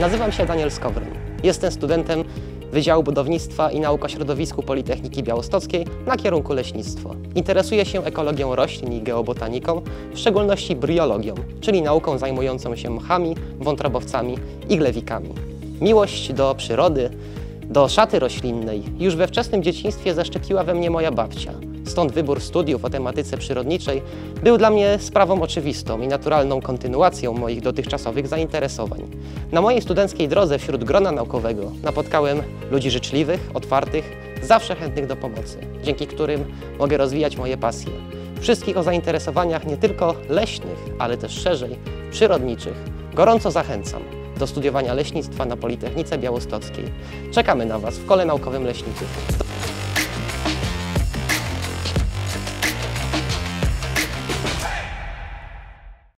Nazywam się Daniel Skowron. Jestem studentem Wydziału Budownictwa i Nauk o Środowisku Politechniki Białostockiej na kierunku leśnictwo. Interesuję się ekologią roślin i geobotaniką, w szczególności bryologią, czyli nauką zajmującą się mchami, wątrobowcami i glewikami. Miłość do przyrody, do szaty roślinnej już we wczesnym dzieciństwie zaszczepiła we mnie moja babcia. Stąd wybór studiów o tematyce przyrodniczej był dla mnie sprawą oczywistą i naturalną kontynuacją moich dotychczasowych zainteresowań. Na mojej studenckiej drodze wśród grona naukowego napotkałem ludzi życzliwych, otwartych, zawsze chętnych do pomocy, dzięki którym mogę rozwijać moje pasje. Wszystkich o zainteresowaniach nie tylko leśnych, ale też szerzej, przyrodniczych. Gorąco zachęcam do studiowania leśnictwa na Politechnice Białostockiej. Czekamy na Was w Kole Naukowym Leśników.